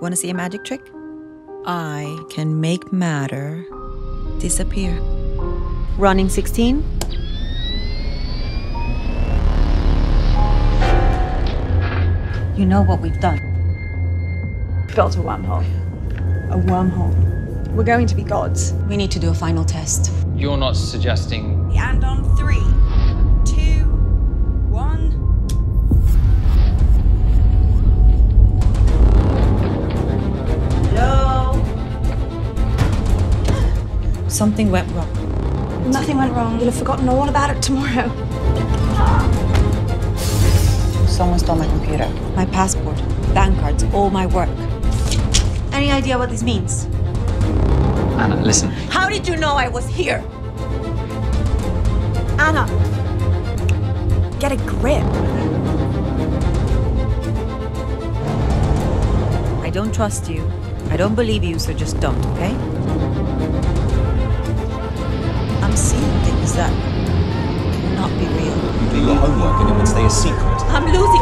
Want to see a magic trick? I can make matter disappear. Running 16. You know what we've done? Built a wormhole. A wormhole. We're going to be gods. We need to do a final test. You're not suggesting... And on 3, 2, 1... Hello? Something went wrong. Nothing went wrong. You'll have forgotten all about it tomorrow. Someone stole my computer, my passport, bank cards, all my work. Any idea what this means? Anna, listen. How did you know I was here? Anna, get a grip. I don't trust you. I don't believe you, so just don't, okay? I'm seeing things that cannot be real. You do your homework and it would stay a secret. I'm losing